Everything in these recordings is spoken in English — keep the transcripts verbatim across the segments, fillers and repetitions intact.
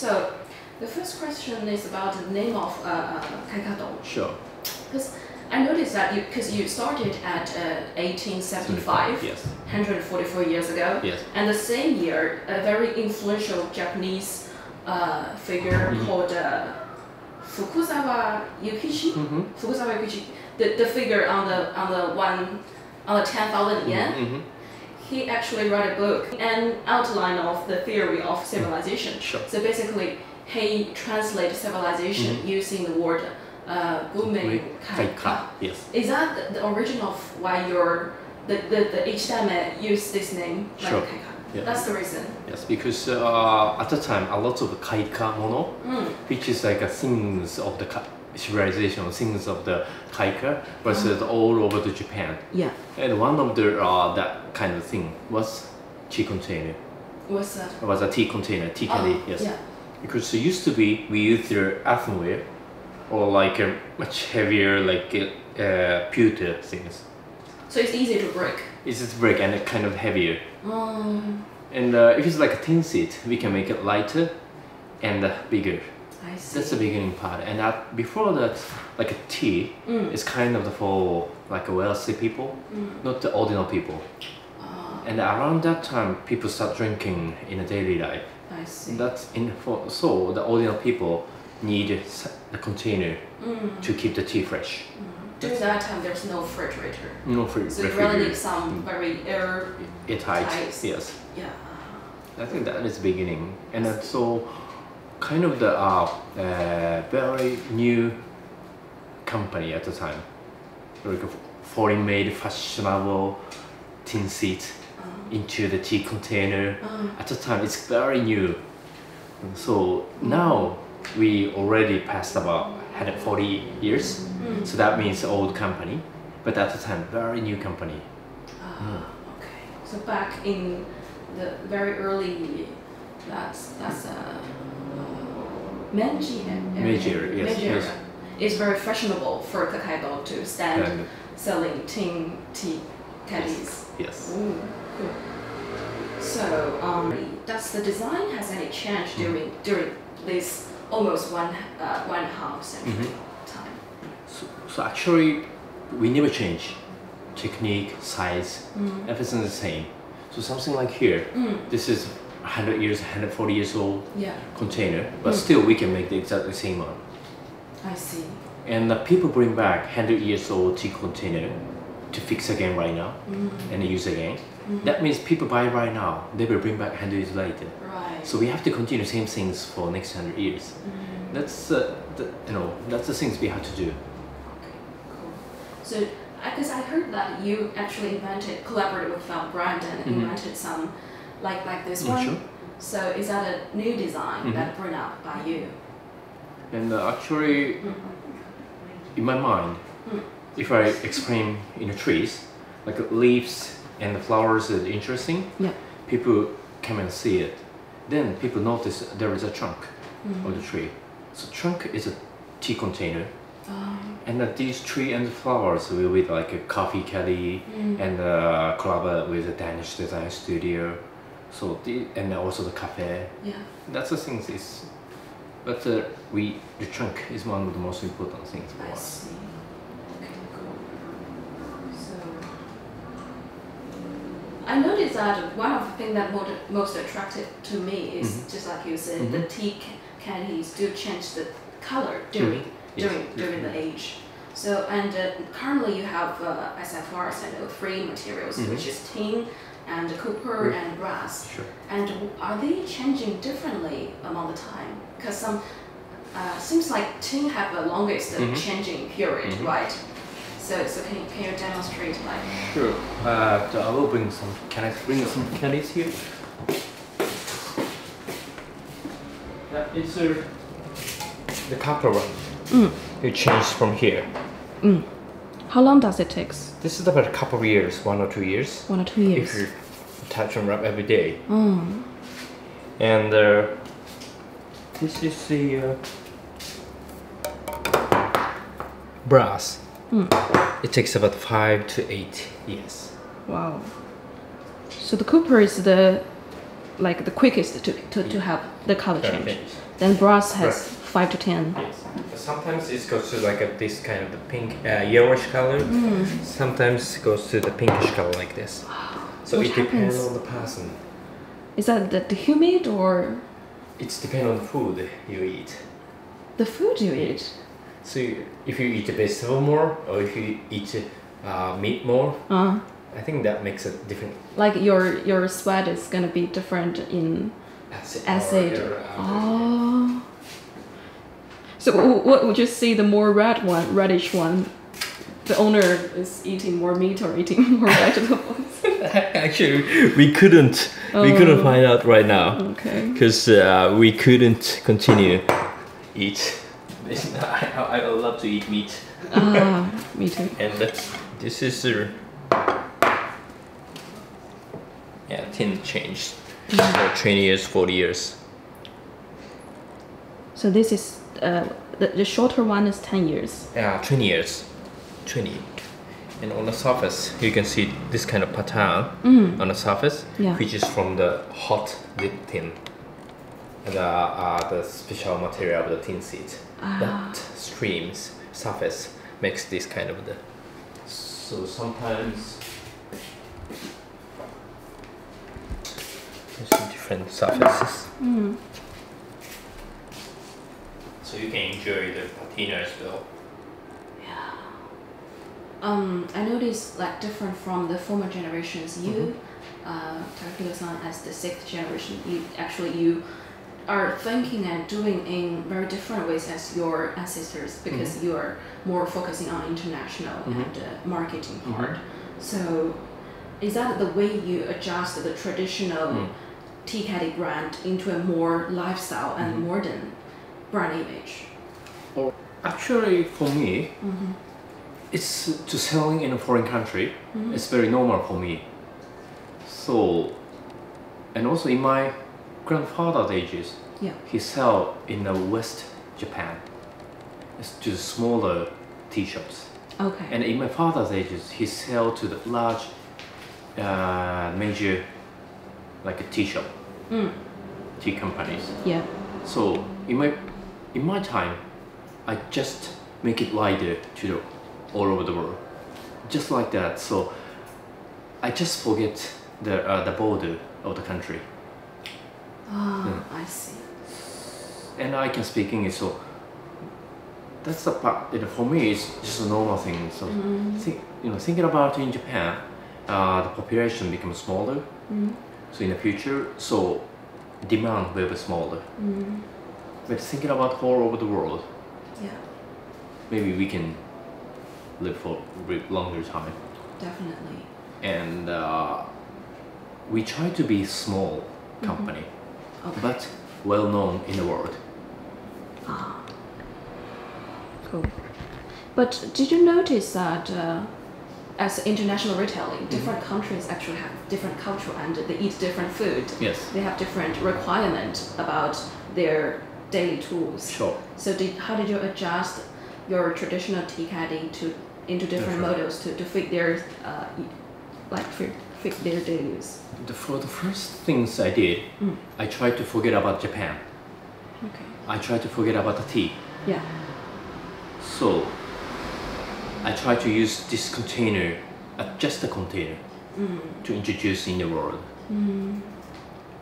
So, the first question is about the name of uh, uh, Kaikado. Sure. Because I noticed that you, because you started at uh, eighteen seventy-five, yes. one hundred forty-four years ago, yes. and the same year, a very influential Japanese uh, figure mm-hmm. called uh, Fukuzawa Yukichi. Mm-hmm. Fukuzawa Yukichi, the, the figure on the on the one on the ten thousand yen. Mm-hmm. He actually wrote a book, an outline of the theory of civilization. Sure. So basically, he translates civilization mm-hmm. using the word uh, Gumeng Kaika. Yes. Is that the origin of why your the the, the Ichidame used this name? Like sure. Kaika? Yeah. That's the reason. Yes, because uh, at the time, a lot of Kaika mono, mm. which is like a things of the ka civilization or things of the Kaika, was mm. all over the Japan. Yeah. And one of the uh, that kind of thing was tea container. What's that? It was a tea container, tea candy. Oh, yes. Yeah. Because it used to be we used the earthenware or like a much heavier like uh, pewter things. So it's easy to break. It's just break and kind of heavier. Um, and uh, if it's like a tin seed, we can make it lighter and uh, bigger. I see. That's the beginning part. And uh, before that, like a tea, mm. is kind of for like wealthy people, mm. not the ordinary people. Uh, and around that time, people start drinking in a daily life. I see. That's in for, so the ordinary people need a container mm. to keep the tea fresh. Mm. During that time, there's no refrigerator. No refrigerator. So you really need some very air tight. Yes. Yeah. I think that is beginning, and that's so kind of the uh, uh, very new company at the time, like a foreign-made fashionable tin seat uh-huh. into the tea container. Uh-huh. At the time, it's very new. And so now we already passed about. Had forty years, mm-hmm. so that means old company, but at the time very new company. Ah, mm. okay. So back in the very early, that's that's a uh, Meiji era. Meiji era, yes, Meiji era. Yes. It's very fashionable for Kaikado to stand yeah. selling tin tea caddies. Yes. yes. Ooh, cool. So um, does the design has any change during mm. during this? Almost one uh, one half century mm-hmm. time. So, so actually, we never change technique, size, mm. everything is the same. So something like here, mm. this is one hundred years, one hundred forty years old yeah. container, but mm. still we can make the exactly same one. I see. And the people bring back one hundred years old tea container to fix again right now mm. and use again. Mm-hmm. That means people buy right now, they will bring back one hundred years later. Right. So we have to continue the same things for next one hundred years. Mm-hmm. That's uh, the, you know, that's the things we have to do. Okay, cool. So, because I heard that you actually invented, collaborated with Val Brand and mm-hmm. invented some like like this mm-hmm. one. Sure. So is that a new design mm-hmm. that brought up by you? And uh, actually, mm-hmm. in my mind, mm. if I explain in the trees, like leaves, and the flowers is interesting, yeah. people come and see it. Then people notice there is a trunk mm -hmm. of the tree. So trunk is a tea container. Oh. And that these tree and the flowers will be like a coffee caddy mm -hmm. and a club with a Danish design studio. So the, and also the cafe. Yeah. That's the thing is, but uh, we, the trunk is one of the most important things for I us. See. I noticed that one of the things that most attractive to me is mm-hmm. just like you said, mm-hmm. the tea caddies do change the color during mm-hmm. during yes. during mm-hmm. the age. So and uh, currently you have uh, as far as I know three materials, mm-hmm. which is tin and copper mm-hmm. and brass. Sure. And are they changing differently among the time? Because some uh, seems like tin have the longest mm-hmm. changing period, mm-hmm. right? So, so can, you, can you demonstrate like? Sure. Uh, so I will bring some. Can I bring some candies here? Yeah, it's uh, the copper one. Mm. You change from here. Mm. How long does it take? This is about a couple of years, one or two years. One or two years. If you touch and wrap every day. Mm. And uh, this is the uh, brass. Mm. It takes about five to eight years. Wow. So the copper is the like the quickest to, to, to have the color change. Then brass has right. five to ten. Yes. Sometimes it goes to like a, this kind of the pink, uh, yellowish color. Mm. Sometimes it goes to the pinkish color like this. So Which it depends happens? on the person. Is that the, the humid or? It depends on the food you eat. The food you eat? So you, if you eat vegetable more or if you eat uh, meat more, uh. I think that makes a different. Like your your sweat is gonna be different in acid. acid. Or, or, oh. So what would you say? The more red one, reddish one, the owner is eating more meat or eating more vegetables. Actually, we couldn't. Oh. We couldn't find out right now. Okay. Because uh, we couldn't continue eat. I I love to eat meat. Ah, me too. And that's, this is the. Uh, Yeah, things changed yeah. for twenty years, forty years. So this is, uh, the, the shorter one is ten years? Yeah, twenty years. twenty. And on the surface, you can see this kind of pattern mm. on the surface, yeah. which is from the hot lip tin. The, uh, the special material of the tin seed. Ah. That streams, surface, makes this kind of the... So sometimes... different surfaces. Mm. So you can enjoy the patina as well. Yeah. Um, I noticed like different from the former generations. You, mm-hmm. uh, Takahiro-san, as the sixth generation, you actually you are thinking and doing in very different ways as your ancestors because mm-hmm. you are more focusing on international mm-hmm. and uh, marketing mm-hmm. part. So, is that the way you adjust the traditional? Mm. Tea caddy brand into a more lifestyle and mm-hmm. modern brand image? Or actually, for me, mm-hmm. it's to selling in a foreign country. Mm-hmm. It's very normal for me. So, and also in my grandfather's ages, yeah. he sell in the West Japan. It's to smaller tea shops. Okay. And in my father's ages, he sell to the large, uh, major. Like a tea shop, mm. tea companies. Yeah. So in my in my time, I just make it wider to the, all over the world, just like that. So I just forget the uh, the border of the country. Ah, oh, mm. I see. And I can speak English, so that's the part. That for me, it's just a normal thing. So mm. think, you know, thinking about in Japan, uh, the population becomes smaller. Mm. So in the future, so demand will be smaller. Mm. But thinking about all over the world, yeah, maybe we can live for a longer time. Definitely. And uh, we try to be small company, mm-hmm. okay. but well known in the world. Ah, cool. But did you notice that? Uh, As international retailing, different mm-hmm. countries actually have different culture and they eat different food. Yes. They have different requirements about their daily tools. Sure. So did, how did you adjust your traditional tea caddy to into different That's models right. to, to fit their uh, like fit, fit their daily use? The, for the first things I did, mm. I tried to forget about Japan. Okay. I tried to forget about the tea. Yeah. So. I try to use this container, uh, just a container, mm. to introduce in the world. Mm.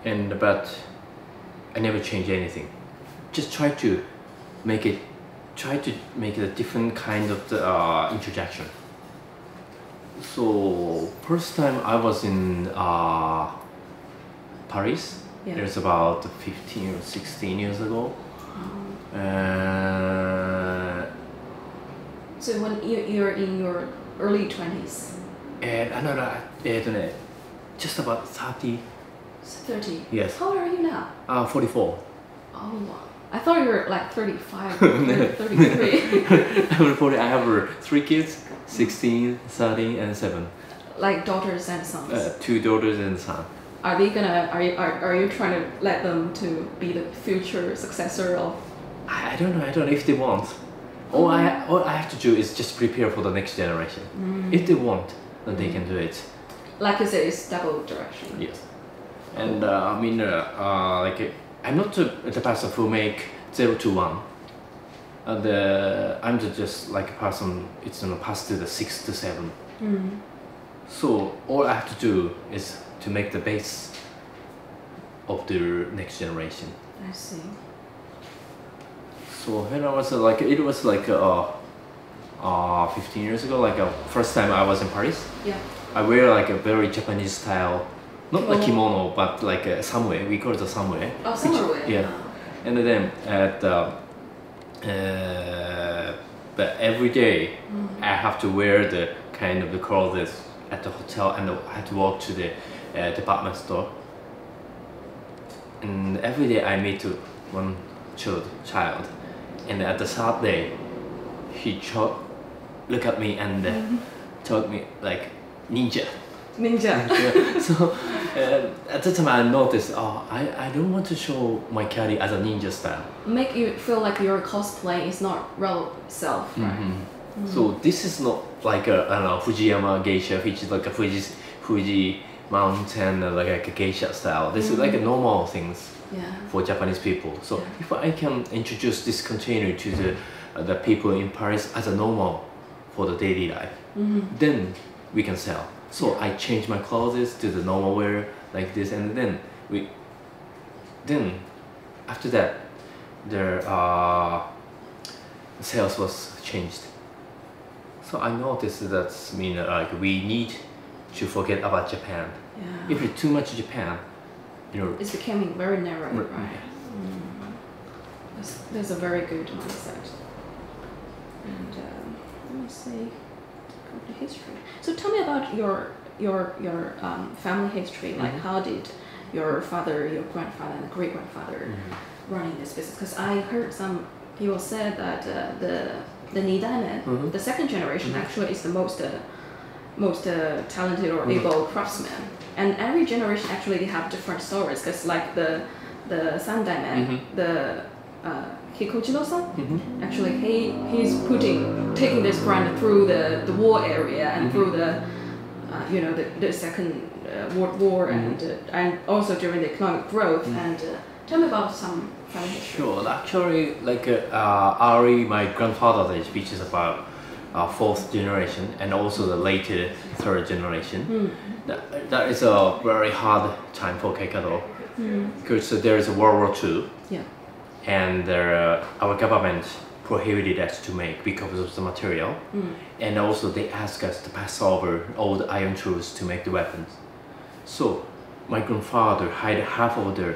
And but I never change anything. Just try to make it, try to make it a different kind of the, uh, introduction. So first time I was in uh, Paris. Yeah. It was about fifteen or sixteen years ago. Oh. Uh, So when you, you're in your early twenties? And I don't know, just about thirty. thirty? Yes. How old are you now? Uh, forty-four. Oh wow. I thought you were like thirty-five or thirty-three. I'm forty, I have three kids, sixteen, thirteen and seven. Like daughters and sons? Uh, two daughters and a son. Are they gonna, are you, are, are you trying to let them to be the future successor of? I, I don't know, I don't know if they want. All I, all I have to do is just prepare for the next generation. Mm. If they want, then mm. they can do it. Like you said, it's double direction. Yes. and uh, I mean uh, uh, like I'm not the, the person who make zero to one. Uh, the I'm the just like a person. It's gonna pass to the six to seven. Mm. So all I have to do is to make the base of the next generation. I see. So when I was uh, like, it was like uh, uh, fifteen years ago, like uh, first time I was in Paris. Yeah. I wear like a very Japanese style, not oh. like kimono, but like a samue. We call it a samue. Oh, samue. Which, yeah. And then at uh, uh, but every day mm. I have to wear the kind of the clothes at the hotel, and I had to walk to the uh, department store. And every day I meet one child, child, and at the third day, he looked at me and uh, mm-hmm. told me like ninja. Ninja. Ninja. So uh, at the time I noticed, oh, I I don't want to show my carry as a ninja style. Make you feel like your cosplay is not real self, right? Mm-hmm. Mm-hmm. So this is not like a, I don't know, Fujiyama geisha, which is like a Fuji Fuji. mountain, uh, like a geisha style. This mm-hmm. is like a normal things yeah. for Japanese people. So yeah. if I can introduce this container to the uh, the people in Paris as a normal for the daily life, mm-hmm. then we can sell. So yeah. I change my clothes to the normal wear like this, and then we, then after that, their uh, sales was changed. So I noticed that mean uh, like we need to forget about Japan. Yeah. If it's too much Japan, you know, it's becoming very narrow, right? right. Mm. That's, that's a very good mindset. And um, let me see, the history. So tell me about your your your um, family history. Like, mm-hmm. how did your father, your grandfather, and great grandfather mm-hmm. running this business? Because I heard some people said that uh, the the Nidan, mm-hmm. the second generation, mm-hmm. actually is the most. Uh, most uh, talented or able mm-hmm. craftsmen, and every generation actually they have different stories, because like the the Sandan man, mm-hmm. the uh, Hikojiro-san, mm-hmm. actually he he's putting taking this brand through the, the war area and mm-hmm. through the uh, you know the, the second uh, world war mm-hmm. and uh, and also during the economic growth mm-hmm. and uh, tell me about some family history. Sure, actually like uh, Ari, my grandfather, his speech is about Uh, fourth generation and also the later third generation. Mm. That, that is a very hard time for Kaikado mm. because there is a World War Two yeah. and there, uh, our government prohibited us to make because of the material mm. and also they asked us to pass over all the iron tools to make the weapons. So my grandfather hid half of the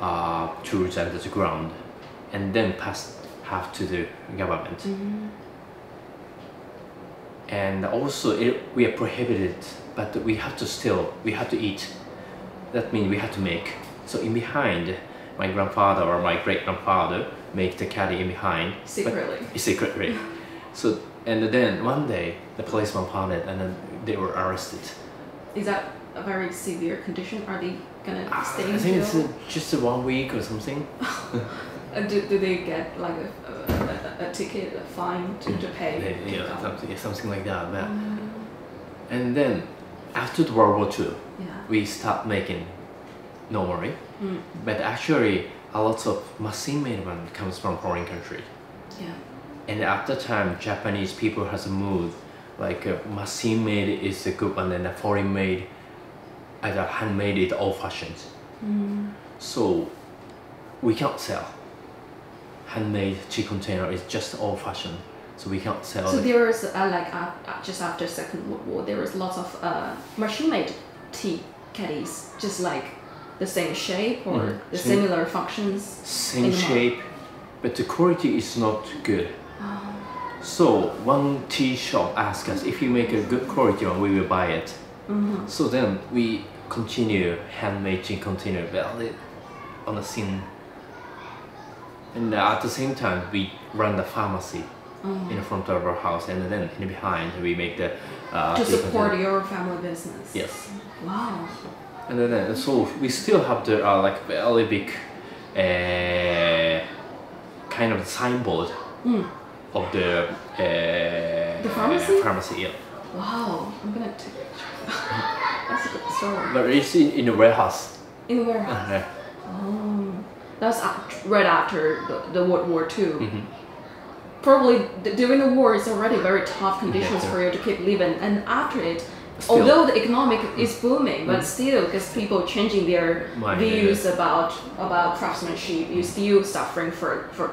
uh, tools under the ground and then passed half to the government. Mm. And also it, we are prohibited, but we have to still, we have to eat. That means we have to make. So in behind, my grandfather or my great-grandfather make the caddy in behind. Secretly. But, secretly. So, and then one day, the policeman found it and then they were arrested. Is that a very severe condition? Are they gonna uh, stay in jail? I think it's a, just a one week or something. do, do they get like a... a A ticket, a fine to, to pay. Yeah, yeah, something, something like that. But, mm. And then, after the World War Two, yeah. we start making normally. Mm. But actually, a lot of machine made one comes from foreign country. Yeah. And at the time, Japanese people has moved like uh, machine made is a good one, and a foreign made, either handmade is old fashioned. Mm. So we can't sell. Handmade tea container is just old fashioned, so we can't sell. So it. there was uh, like uh, just after Second World War, there was lots of uh, machine made tea caddies, just like the same shape or mm. the same, similar functions. Same shape, but the quality is not good. Oh. So one tea shop asked us if you make a good quality one, we will buy it. Mm-hmm. So then we continue handmade tea container, but on the scene. And at the same time, we run the pharmacy oh. in front of our house, and then in behind we make the uh, to support content. your family business. Yes. Wow. And then so we still have the uh, like very big uh, kind of signboard mm. of the uh, the pharmacy. Uh, pharmacy. Yeah. Wow. I'm gonna take it. That's a good story. But it's in, in a warehouse. In the warehouse? Yeah. Oh. That was right after the, the World War Two. Mm-hmm. Probably during the war it's already very tough conditions yeah. for you to keep living, and after it, still, although the economic mm. is booming, but mm. still, because people changing their My views idea. about about craftsmanship, you still suffering for for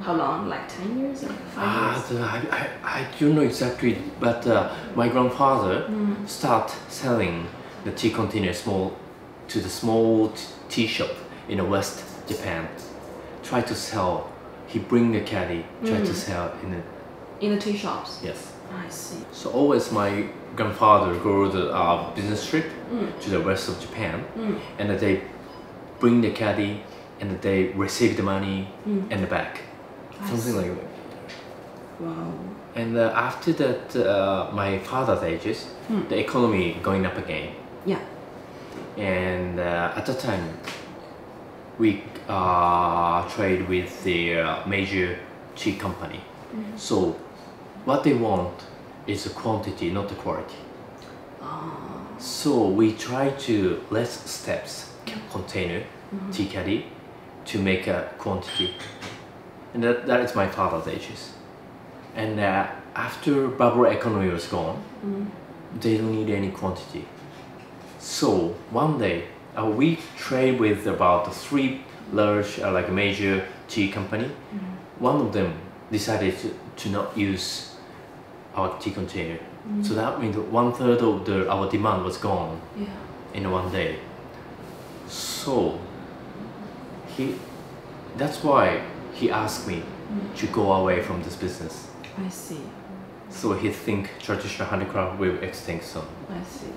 how long? Like ten years or five uh, years? I, I, I don't know exactly, but uh, my grandfather mm. started selling the tea container small to the small tea shop in the West Japan. Try to sell. He bring the caddy, try mm. to sell in the in the tea shops. Yes. I see. So always my grandfather go the uh, business trip mm. to the west of Japan, mm. and they bring the caddy, and they receive the money mm. and the bag, I something see. like that. Wow. And uh, after that, uh, my father's ages, mm. the economy going up again. Yeah. And uh, at that time, we uh, trade with the uh, major tea company. Mm-hmm. So what they want is the quantity, not the quality. Oh. So we try to less steps, container, mm-hmm. tea caddy, to make a quantity. And that, that is my father's ages. And uh, after bubble economy was gone, mm-hmm. they don't need any quantity. So one day, Uh, we trade with about three large, uh, like major tea company. Mm-hmm. One of them decided to, to not use our tea container. Mm-hmm. So that means one third of the, our demand was gone yeah. in one day. So he, that's why he asked me mm-hmm. to go away from this business. I see. So he think traditional handicraft will extinct soon. I see.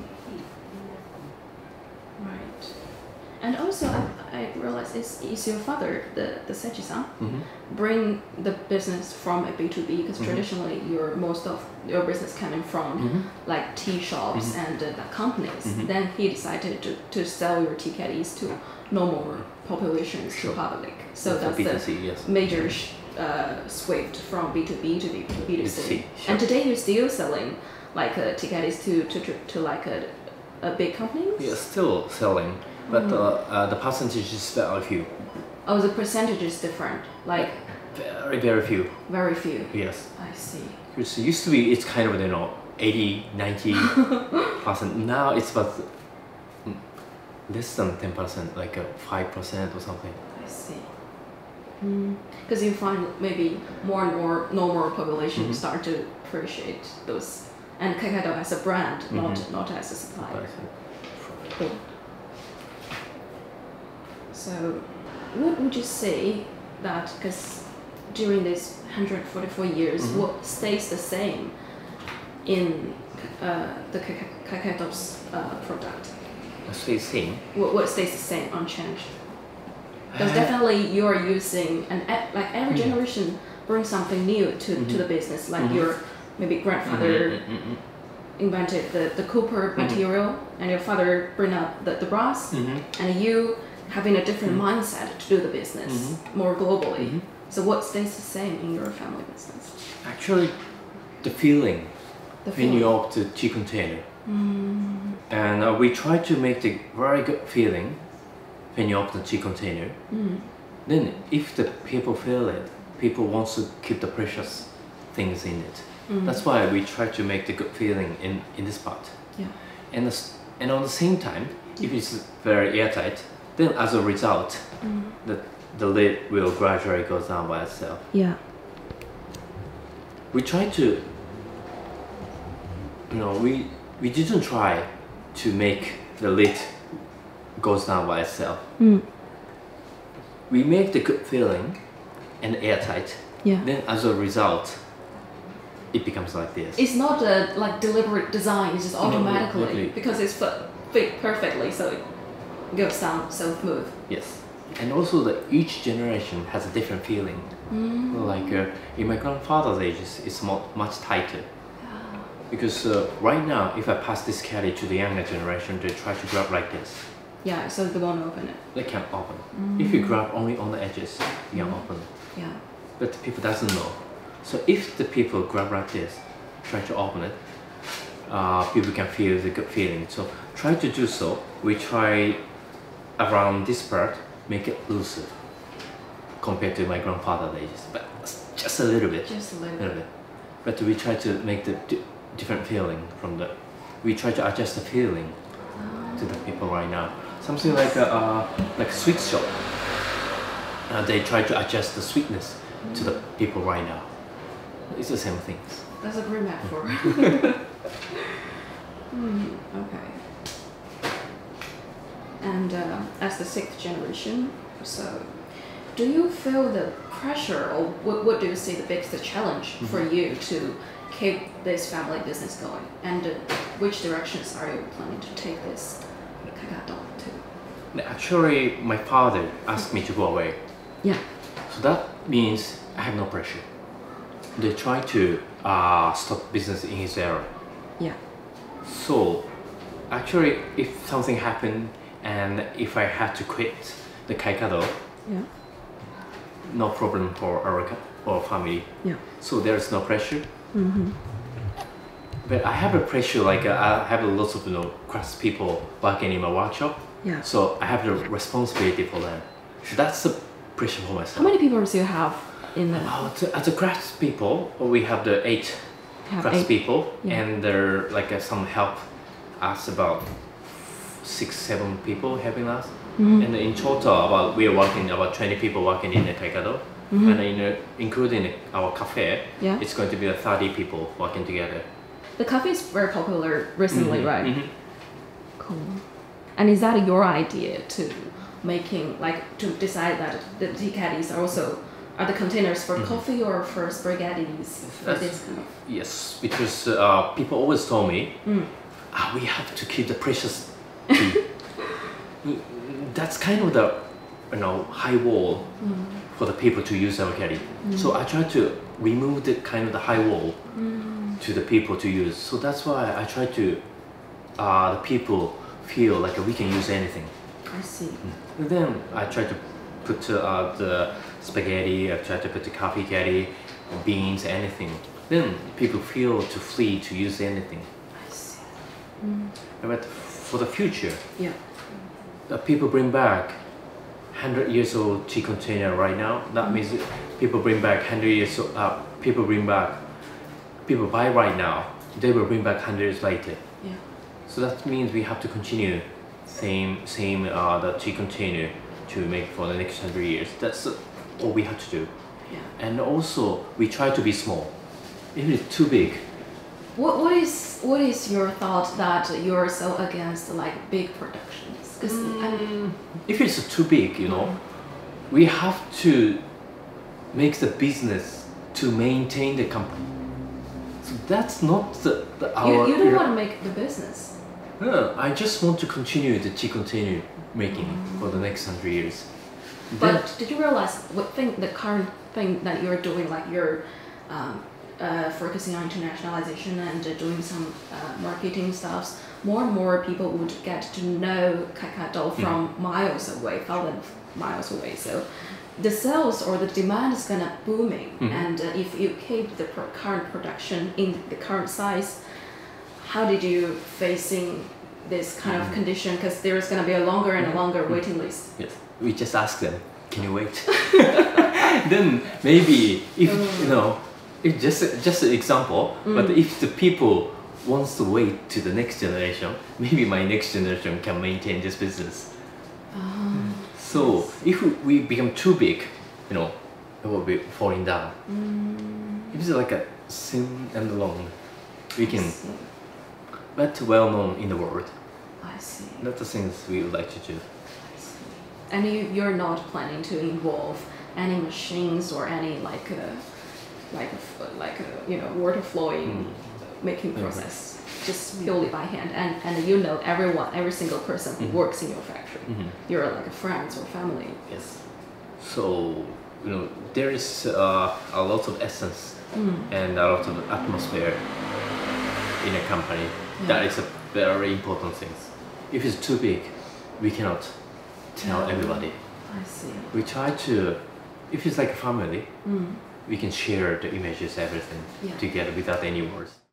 Right. And also, I, I realized it's, it's your father, the, the Seiji-san, mm-hmm. bring the business from a B two B, because mm-hmm. traditionally your most of your business coming from mm-hmm. like tea shops mm-hmm. and uh, the companies. Mm-hmm. Then he decided to, to sell your tea caddies to normal populations, sure. to public. So that's, that's the yes. major uh, swift from B two B to B two C. Sure. And today you're still selling like uh, tea caddies to, to, to, to like a A big company? Yeah, still selling, but mm. uh, uh, the percentage is very few. Oh, the percentage is different, like? Very, very few. Very few? Yes. I see. It used to be, it's kind of, you know, eighty, ninety percent. Now it's about less than ten percent, like five percent or something. I see. Because mm. you find maybe more and more normal population mm-hmm. start to appreciate those. And Kaikado as a brand, mm-hmm. not not as a supplier. Cool. So, what would you say that, because during these one hundred forty-four years, mm-hmm. what stays the same in uh, the Kaikado's uh, product? What stays the same? What, what stays the same, unchanged? Because uh, definitely you're using, and like every generation mm-hmm. brings something new to, mm-hmm. to the business, like mm-hmm. your maybe grandfather mm-hmm, mm-hmm, mm-hmm. invented the, the copper mm-hmm. material, and your father bring up the, the brass, mm-hmm. and you having a different mm-hmm. mindset to do the business mm-hmm. more globally. Mm-hmm. So what stays the same in your family business? Actually, the feeling the when you open the tea container. Mm-hmm. And uh, we try to make the very good feeling when you open the tea container. Mm-hmm. Then if the people feel it, people want to keep the precious things in it. Mm-hmm. That's why we try to make the good feeling in, in this part. Yeah. And the, and on the same time, if it's very airtight, then as a result, mm-hmm. the, the lid will gradually go down by itself. Yeah. We try to, you know, we, we didn't try to make the lid goes down by itself. Mm. We make the good feeling and airtight. Yeah. Then as a result, it becomes like this. It's not a like deliberate design. It's just automatically, no, exactly. because it's fit perfectly, so it goes down so smooth. Yes, and also that each generation has a different feeling. Mm. Like uh, in my grandfather's age, it's more, much tighter. Yeah. Because uh, right now, if I pass this caddy to the younger generation, they try to grab like this. Yeah, so they won't open it. They can't open. Mm. If you grab only on the edges, you can mm. open it. Yeah. But people doesn't know. So if the people grab like this, try to open it, uh, people can feel the good feeling. So try to do so. We try around this part, make it looser compared to my grandfather's ages, but just a little bit. Just a little, little bit. bit. But we try to make the different feeling from the. We try to adjust the feeling ah. to the people right now. Something like a uh, like sweet shop. Uh, they try to adjust the sweetness mm. to the people right now. It's the same things. That's a great metaphor. mm, okay. And uh, as the sixth generation, so do you feel the pressure, or what, what do you see the biggest challenge mm-hmm. for you to keep this family business going? And uh, which directions are you planning to take this Kaikado to? Actually, my father asked me to go away. Yeah. So that means I have no pressure. They try to uh, stop business in his era. Yeah. So actually, if something happened, and if I had to quit the Kaikado, yeah. no problem for our, our family. Yeah. So there's no pressure. Mm-hmm. But I have a pressure, like uh, I have a lot of you know, crafts people working in my workshop. Yeah. So I have the responsibility for them. So that's the pressure for myself. How many people do you have in the... Oh, to, as a crafts people, we have the eight have crafts eight. people. Yeah. And there like uh, some help us about six, seven people helping us. Mm-hmm. And in total, about we are working about twenty people working in the Kaikado. Mm-hmm. And in a, including our cafe, yeah. it's going to be like thirty people working together. The cafe is very popular recently, mm-hmm. right? Mm-hmm. Cool. And is that your idea to making, like, to decide that the tea caddies are also, are the containers for mm-hmm. coffee or for spaghettis? For this kind of? Yes, because uh, people always told me, mm. ah, we have to keep the precious tea. That's kind of the, you know, high wall mm. for the people to use our caddy. Mm. So I try to remove the kind of the high wall mm. to the people to use. So that's why I try to, uh, the people feel like we can use anything. I see. And then I try to put uh, the spaghetti, I try to put the coffee caddy, beans, anything. Then people feel to flee to use anything. I see. Mm. But for the future, yeah. the people bring back hundred years old tea container right now. That mm. means people bring back hundred years old. Uh, people bring back. People buy right now. They will bring back hundred years later. Yeah. So that means we have to continue same same uh, the tea container to make for the next hundred years. That's all we have to do. Yeah. And also we try to be small. If it's too big. What what is what is your thought that you're so against like big productions? Mm. If it's too big, you know, mm. we have to make the business to maintain the company. So that's not the, the our. You, you don't want to make the business. No, I just want to continue the tea container making mm. for the next hundred years. But then, did you realize what thing the current thing that you're doing, like you're um, uh, focusing on internationalization and uh, doing some uh, marketing stuff? More and more people would get to know Kaikado from mm. miles away, thousands of miles away. So the sales or the demand is gonna booming. Mm. And uh, if you keep the pro current production in the current size, how did you facing this kind mm. of condition? Because there is gonna be a longer and longer mm. waiting list. Yes, we just ask them, can you wait? Then maybe if mm. you know, if just just an example, mm. but if the people wants to wait to the next generation, maybe my next generation can maintain this business. Oh, so yes. if we become too big, you know, it will be falling down. Mm. It's like a thin and long. We can, but well known in the world. I see. That's the things we would like to do. I see. And you, you're not planning to involve any machines or any like, a, like, a, like a, you know, water flowing. Mm. making process mm-hmm. just purely by hand, and and you know everyone every single person who mm-hmm. works in your factory mm-hmm. you're like a friends or family. Yes, so you know there is uh, a lot of essence mm. and a lot of atmosphere in a company. Yeah. That is a very important thing. If it's too big, we cannot tell yeah. everybody. I see. We try to, if it's like a family mm. we can share the images, everything yeah. together without any words.